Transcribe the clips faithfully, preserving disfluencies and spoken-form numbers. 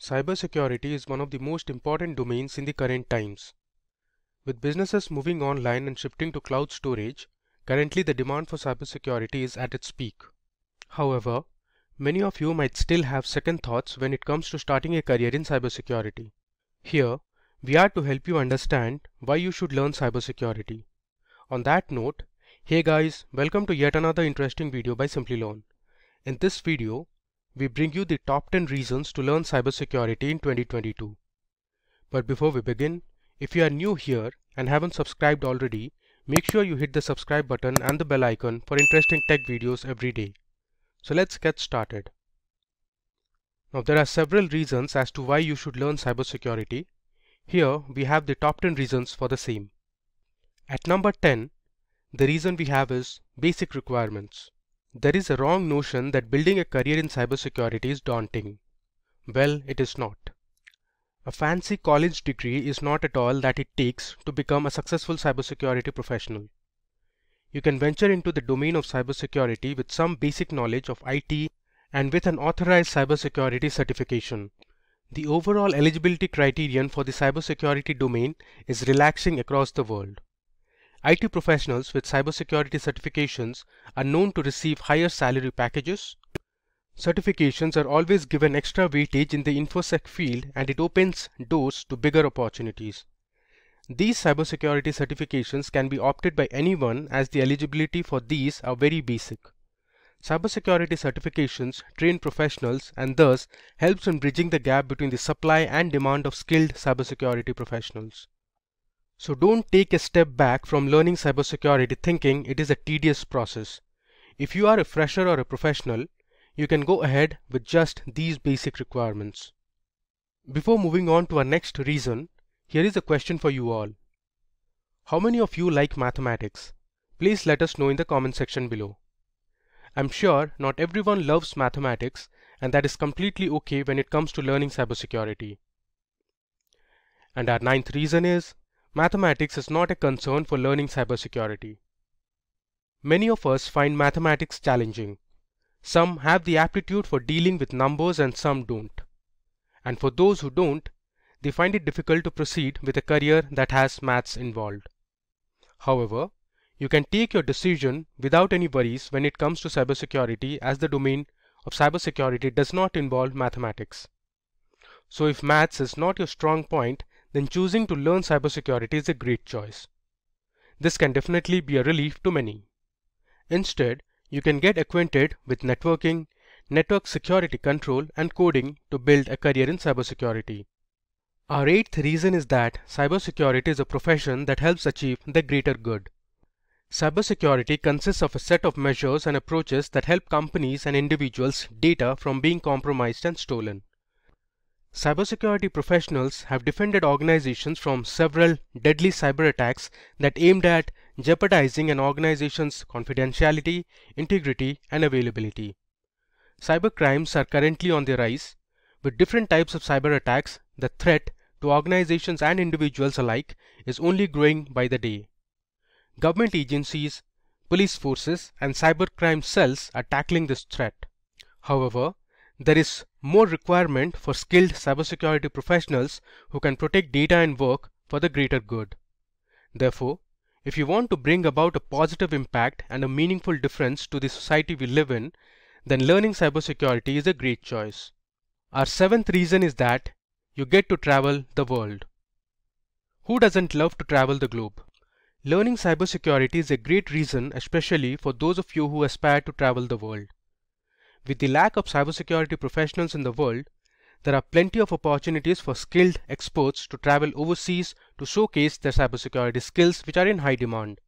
Cybersecurity is one of the most important domains in the current times. With businesses moving online and shifting to cloud storage, currently the demand for cybersecurity is at its peak. However, many of you might still have second thoughts when it comes to starting a career in cybersecurity. Here, we are to help you understand why you should learn cybersecurity. On that note, hey guys, welcome to yet another interesting video by Simplilearn. In this video, we bring you the top ten reasons to learn cybersecurity in twenty twenty-two. But before we begin, if you are new here and haven't subscribed already, make sure you hit the subscribe button and the bell icon for interesting tech videos every day. So let's get started. Now there are several reasons as to why you should learn cybersecurity. Here we have the top ten reasons for the same. At number ten, the reason we have is basic requirements. There is a wrong notion that building a career in cybersecurity is daunting. Well, it is not. A fancy college degree is not at all that it takes to become a successful cybersecurity professional. You can venture into the domain of cybersecurity with some basic knowledge of I T and with an authorized cybersecurity certification. The overall eligibility criterion for the cybersecurity domain is relaxing across the world. I T professionals with cybersecurity certifications are known to receive higher salary packages. Certifications are always given extra weightage in the InfoSec field, and it opens doors to bigger opportunities. These cybersecurity certifications can be opted by anyone, as the eligibility for these are very basic. Cybersecurity certifications train professionals and thus helps in bridging the gap between the supply and demand of skilled cybersecurity professionals. So don't take a step back from learning cybersecurity thinking it is a tedious process. If you are a fresher or a professional, you can go ahead with just these basic requirements. Before moving on to our next reason, here is a question for you all. How many of you like mathematics? Please let us know in the comment section below. I'm sure not everyone loves mathematics, and that is completely okay when it comes to learning cybersecurity. And our ninth reason is, mathematics is not a concern for learning cybersecurity. Many of us find mathematics challenging. Some have the aptitude for dealing with numbers and some don't. And for those who don't, they find it difficult to proceed with a career that has maths involved. However, you can take your decision without any worries when it comes to cybersecurity, as the domain of cybersecurity does not involve mathematics. So if maths is not your strong point, then choosing to learn cybersecurity is a great choice. This can definitely be a relief to many. Instead, you can get acquainted with networking, network security control, and coding to build a career in cybersecurity. Our eighth reason is that cybersecurity is a profession that helps achieve the greater good. Cybersecurity consists of a set of measures and approaches that help companies and individuals' data from being compromised and stolen. Cybersecurity professionals have defended organizations from several deadly cyber attacks that aimed at jeopardizing an organization's confidentiality, integrity, and availability. Cybercrimes are currently on the rise. With different types of cyber attacks, the threat to organizations and individuals alike is only growing by the day. Government agencies, police forces, and cybercrime cells are tackling this threat. However, there is more requirement for skilled cybersecurity professionals who can protect data and work for the greater good. Therefore, if you want to bring about a positive impact and a meaningful difference to the society we live in, then learning cybersecurity is a great choice. Our seventh reason is that you get to travel the world. Who doesn't love to travel the globe? Learning cybersecurity is a great reason, especially for those of you who aspire to travel the world. With the lack of cybersecurity professionals in the world, there are plenty of opportunities for skilled experts to travel overseas to showcase their cybersecurity skills, which are in high demand.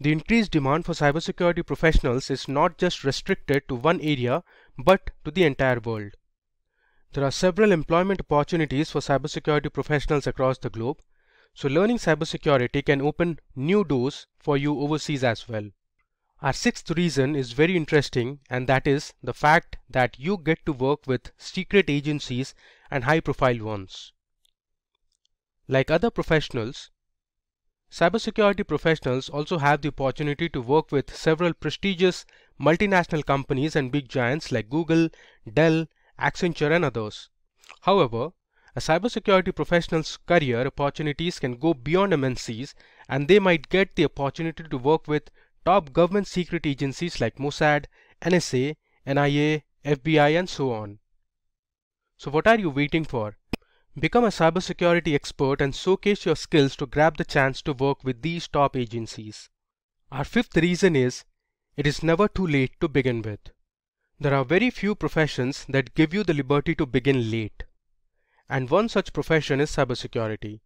The increased demand for cybersecurity professionals is not just restricted to one area, but to the entire world. There are several employment opportunities for cybersecurity professionals across the globe, so learning cybersecurity can open new doors for you overseas as well. Our sixth reason is very interesting, and that is the fact that you get to work with secret agencies and high-profile ones. Like other professionals, Cybersecurity professionals also have the opportunity to work with several prestigious multinational companies and big giants like Google, Dell, Accenture and others. However, a cybersecurity professional's career opportunities can go beyond M N Cs, and they might get the opportunity to work with top government secret agencies like Mossad, N S A, N I A, F B I and so on. So what are you waiting for? Become a cybersecurity expert and showcase your skills to grab the chance to work with these top agencies. Our fifth reason is, it is never too late to begin with. There are very few professions that give you the liberty to begin late. And one such profession is cybersecurity.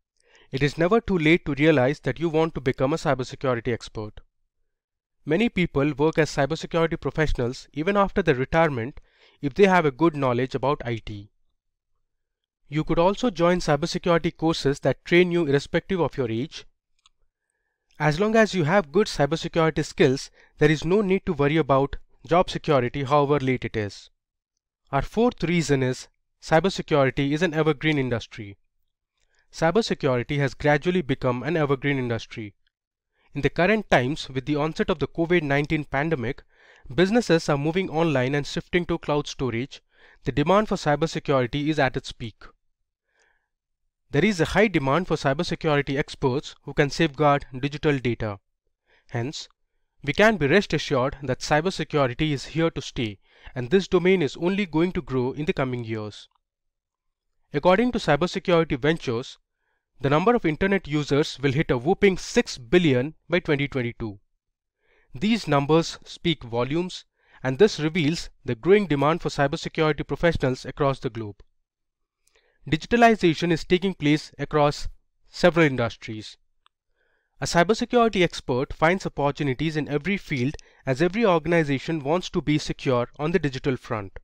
It is never too late to realize that you want to become a cybersecurity expert. Many people work as cybersecurity professionals even after their retirement if they have a good knowledge about I T. You could also join cybersecurity courses that train you irrespective of your age. As long as you have good cybersecurity skills, there is no need to worry about job security however late it is. Our fourth reason is, cybersecurity is an evergreen industry. Cybersecurity has gradually become an evergreen industry. In the current times, with the onset of the COVID nineteen pandemic, businesses are moving online and shifting to cloud storage. The demand for cybersecurity is at its peak. There is a high demand for cybersecurity experts who can safeguard digital data. Hence, we can be rest assured that cybersecurity is here to stay, and this domain is only going to grow in the coming years. According to Cybersecurity Ventures, the number of internet users will hit a whopping six billion by twenty twenty-two. These numbers speak volumes, and this reveals the growing demand for cybersecurity professionals across the globe. Digitalization is taking place across several industries. A cybersecurity expert finds opportunities in every field, as every organization wants to be secure on the digital front.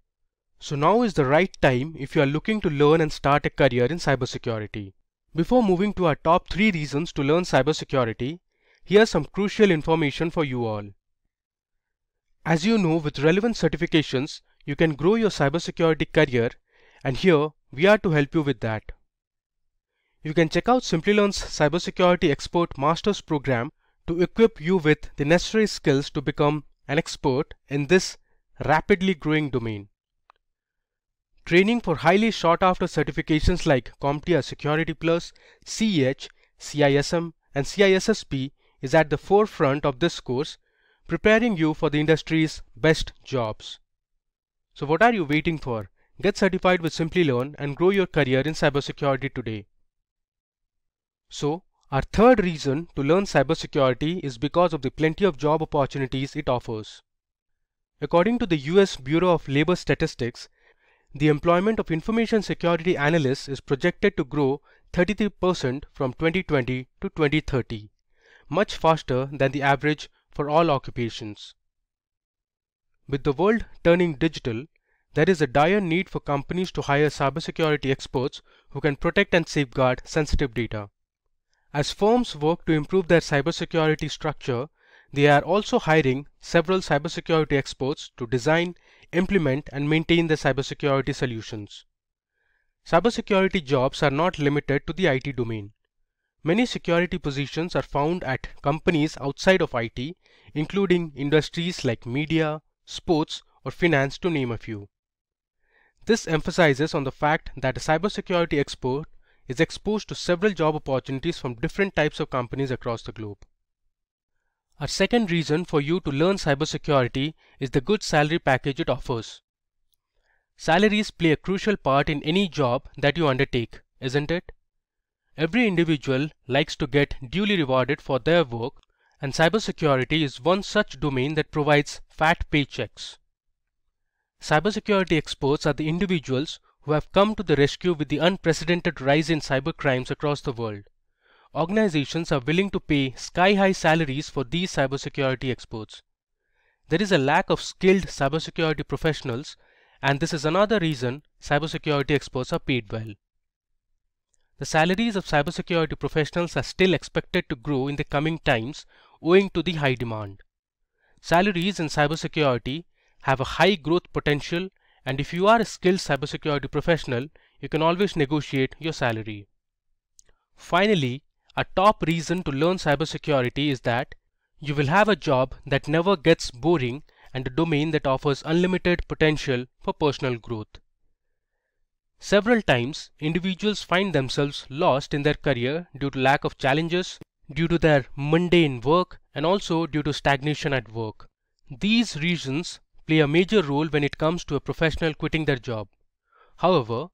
So now is the right time if you are looking to learn and start a career in cybersecurity. Before moving to our top three reasons to learn cybersecurity, here's some crucial information for you all. As you know, with relevant certifications, you can grow your cybersecurity career, and here we are to help you with that. You can check out Simplilearn's Cybersecurity Expert Masters program to equip you with the necessary skills to become an expert in this rapidly growing domain. Training for highly sought-after certifications like CompTIA Security plus, C E H, C I S M, and C I S S P is at the forefront of this course, preparing you for the industry's best jobs. So what are you waiting for? Get certified with Simplilearn and grow your career in cybersecurity today. So, our third reason to learn cybersecurity is because of the plenty of job opportunities it offers. According to the U S Bureau of Labor Statistics, the employment of information security analysts is projected to grow thirty-three percent from twenty twenty to twenty thirty, much faster than the average for all occupations. With the world turning digital, there is a dire need for companies to hire cybersecurity experts who can protect and safeguard sensitive data. As firms work to improve their cybersecurity structure, they are also hiring several cybersecurity experts to design, implement, and maintain their cybersecurity solutions. Cybersecurity jobs are not limited to the I T domain. Many security positions are found at companies outside of I T, including industries like media, sports, or finance, to name a few. This emphasizes on the fact that a cybersecurity expert is exposed to several job opportunities from different types of companies across the globe. Our second reason for you to learn cybersecurity is the good salary package it offers. Salaries play a crucial part in any job that you undertake, isn't it? Every individual likes to get duly rewarded for their work, and cybersecurity is one such domain that provides fat paychecks. Cybersecurity experts are the individuals who have come to the rescue with the unprecedented rise in cyber crimes across the world. Organizations are willing to pay sky-high salaries for these cybersecurity experts. There is a lack of skilled cybersecurity professionals, and this is another reason cybersecurity experts are paid well. The salaries of cybersecurity professionals are still expected to grow in the coming times owing to the high demand. Salaries in cybersecurity have a high growth potential, and if you are a skilled cybersecurity professional, you can always negotiate your salary. Finally, A top reason to learn cybersecurity is that you will have a job that never gets boring and a domain that offers unlimited potential for personal growth. Several times, individuals find themselves lost in their career due to lack of challenges, due to their mundane work, and also due to stagnation at work. These reasons play a major role when it comes to a professional quitting their job. However,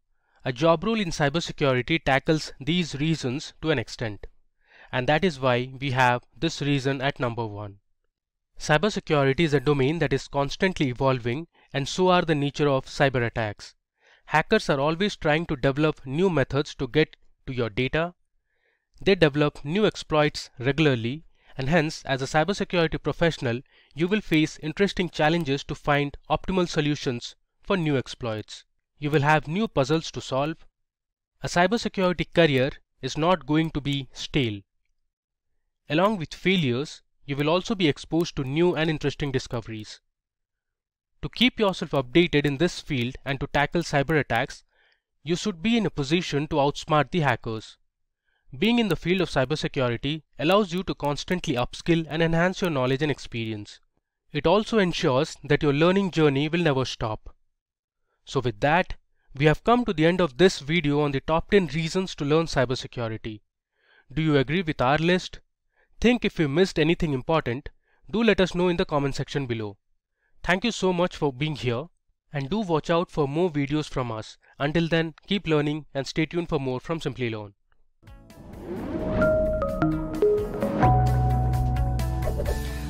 a job role in cybersecurity tackles these reasons to an extent. And that is why we have this reason at number one. Cybersecurity is a domain that is constantly evolving, and so are the nature of cyber attacks. Hackers are always trying to develop new methods to get to your data. They develop new exploits regularly, and hence, as a cybersecurity professional, you will face interesting challenges to find optimal solutions for new exploits. You will have new puzzles to solve. A cybersecurity career is not going to be stale. Along with failures, you will also be exposed to new and interesting discoveries. To keep yourself updated in this field and to tackle cyber attacks, you should be in a position to outsmart the hackers. Being in the field of cybersecurity allows you to constantly upskill and enhance your knowledge and experience. It also ensures that your learning journey will never stop. So with that, we have come to the end of this video on the top ten reasons to learn cybersecurity. Do you agree with our list? Think if you missed anything important, do let us know in the comment section below. Thank you so much for being here, and do watch out for more videos from us. Until then, keep learning and stay tuned for more from Simplilearn.